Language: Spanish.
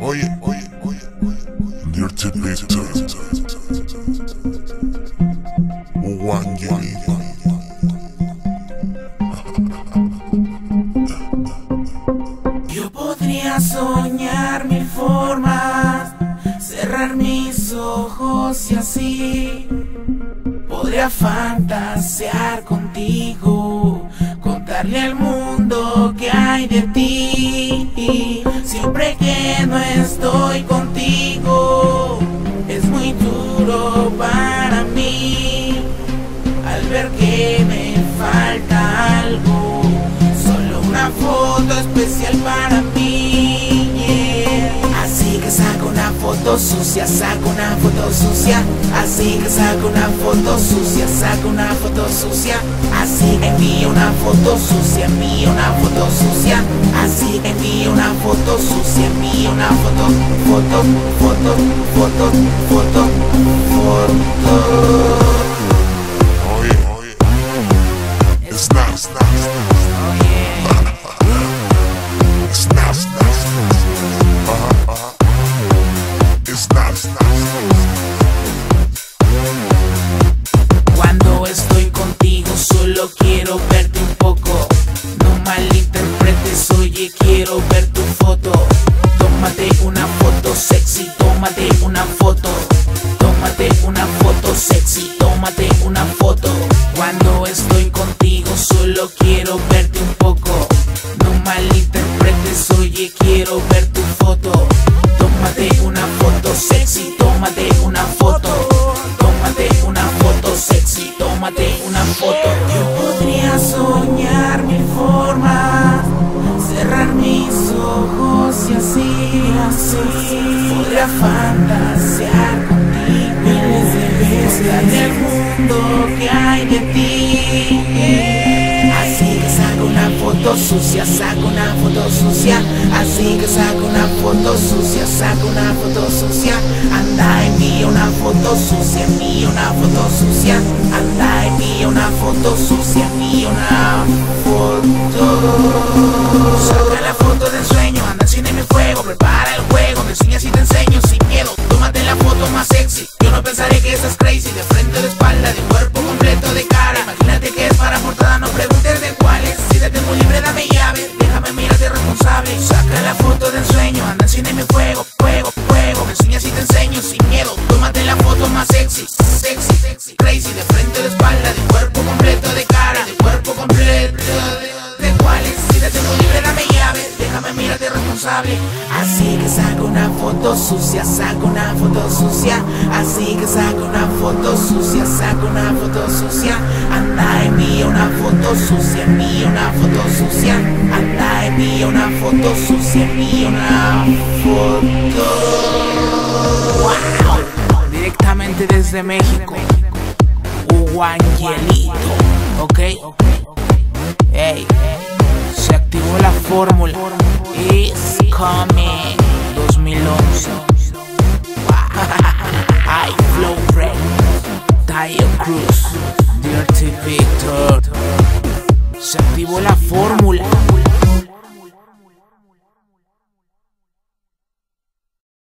Oye, Dirty Picture, Ugo Angelito. Yo podría soñar mil formas, cerrar mis ojos y así podría fantasear contigo, contarle al mundo que hay de ti. Siempre que no estoy contigo es muy duro para mí, al ver que me falta algo, solo una foto especial para mí, yeah. Así que saco una foto sucia, saco una foto sucia. Así que saco una foto sucia, saco una foto sucia. Así que envío una foto sucia, envío una foto sucia. Así que envío una foto sucia, envío una foto, foto. Oye, Cuando estoy contigo solo quiero verte un poco, no malinterpretes, oye, quiero ver tu foto. Tómate una foto sexy, tómate una foto. Tómate una foto sexy, tómate una foto. Cuando estoy contigo solo quiero verte un poco, no malinterpretes, oye, quiero ver tu foto. Tómate una foto sexy, tómate una foto. Tómate una foto sexy, tómate una foto. Yo podría soñar mi forma, cerrar mis ojos y así podría fantasear contigo, miles de veces en el mundo que hay de ti, yeah. Así que saco una foto sucia, saco una foto sucia. Así que saco una foto sucia, saco una foto sucia. Anda, envía una foto sucia, envía una foto sucia. Anda, envía una foto sucia, envía una foto. Saca la foto del sueño, anda, enciende mi fuego, prepara el juego, me enseñas y te enseño sin miedo. Tómate la foto más sexy, yo no pensaré que estás crazy. De frente o de espalda, de cuerpo completo, de cara. Imagínate que es para portada, no preguntes de cuáles. Siéntate muy libre, dame llave, déjame mirarte responsable. Saca la foto del sueño, anda, enciende mi fuego, me enseñas y te enseño sin miedo. Tómate la foto más sexy, crazy, de frente o de espalda, de cuerpo completo, de cara, de cuerpo completo, de cuáles. Siéntate muy libre, dame llave, déjame mirarte responsable. Así que saco una foto sucia, saco una foto sucia. Así que saco una foto sucia, saco una foto sucia. Anda, envía una foto sucia, envía una foto sucia. Anda, envía una foto sucia, envía una foto. Wow. Directamente desde México, Ugo Angelito, ¿ok? Hey, se activó la fórmula. It's coming 2011. I flow break. Taiya Cruz, Dirty Picture. Se activó la